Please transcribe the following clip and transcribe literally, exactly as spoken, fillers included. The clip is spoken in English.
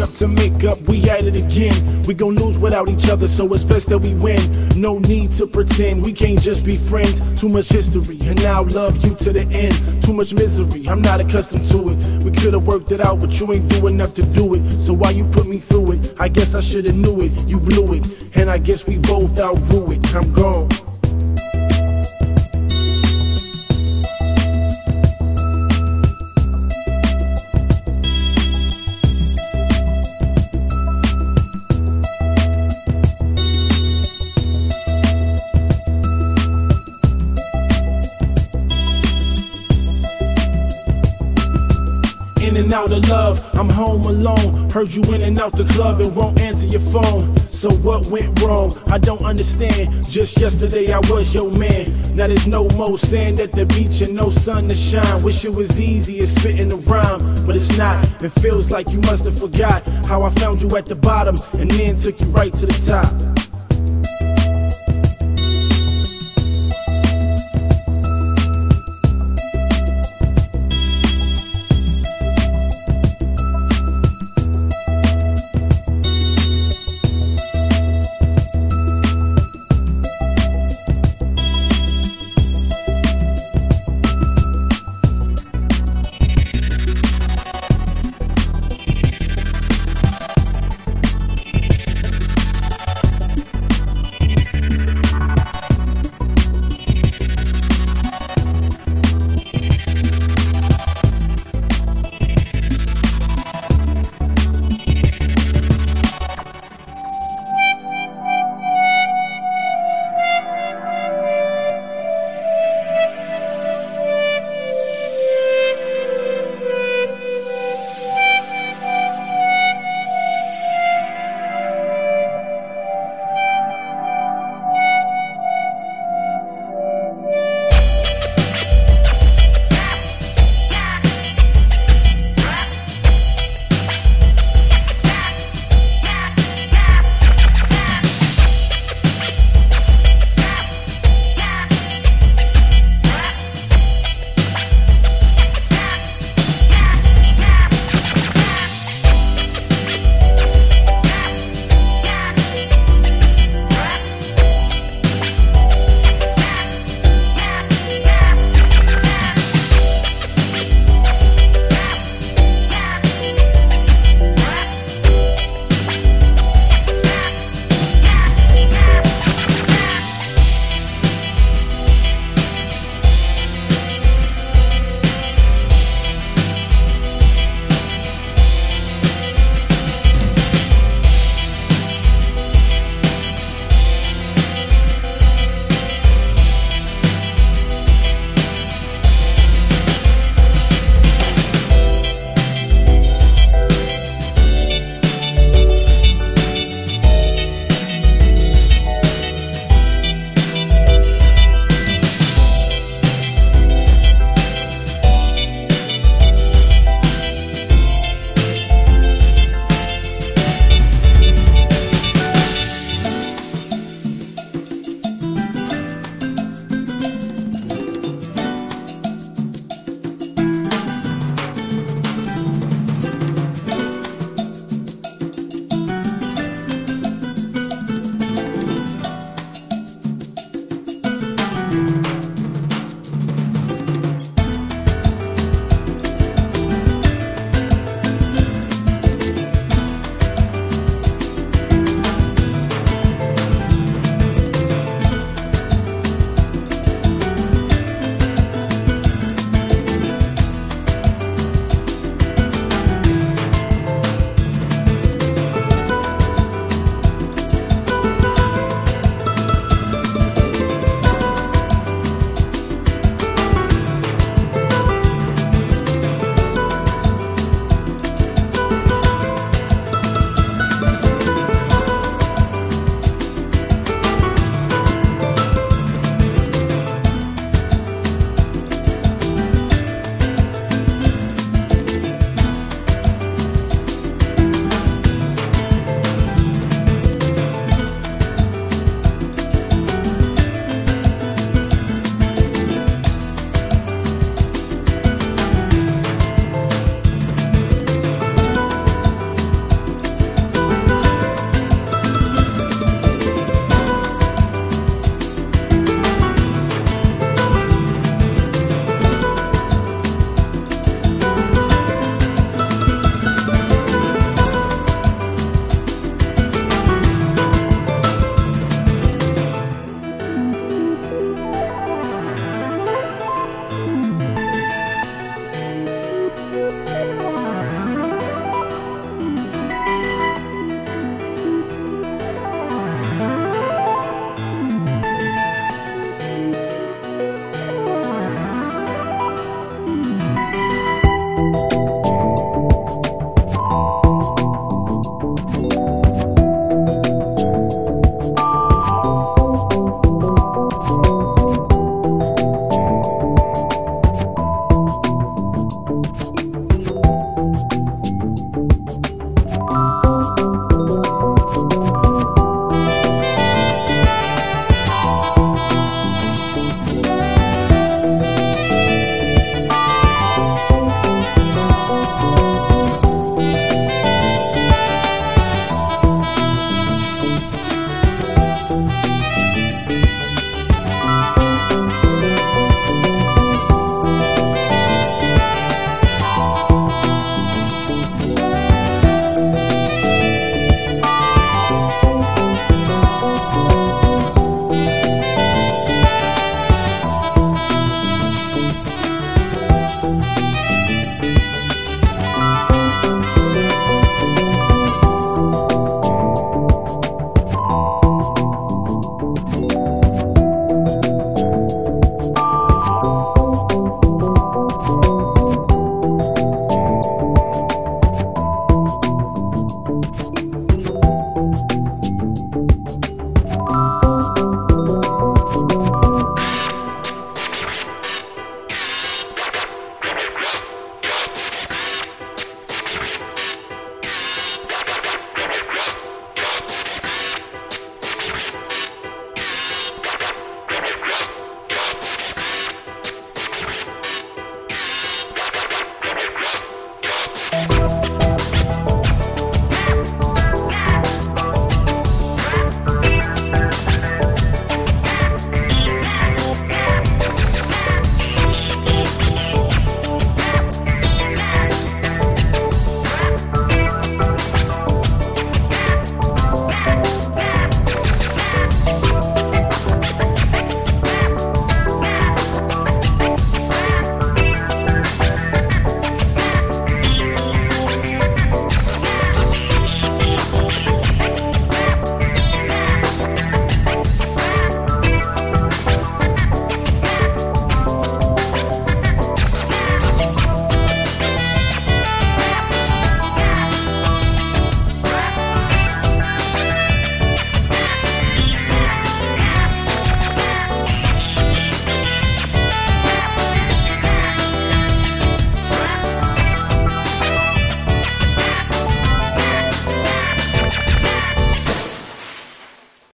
Up to make up, we at it again. We gon' lose without each other, so it's best that we win. No need to pretend, we can't just be friends. Too much history, and I'll love you to the end. Too much misery, I'm not accustomed to it. We could've worked it out, but you ain't do enough to do it. So why you put me through it? I guess I should've knew it, you blew it. And I guess we both outgrew it, I'm gone. In and out of love, I'm home alone. Heard you in and out the club and won't answer your phone. So what went wrong? I don't understand. Just yesterday I was your man. Now there's no more sand at the beach and no sun to shine. Wish it was easy as spitting a rhyme, but it's not. It feels like you must have forgot how I found you at the bottom and then took you right to the top.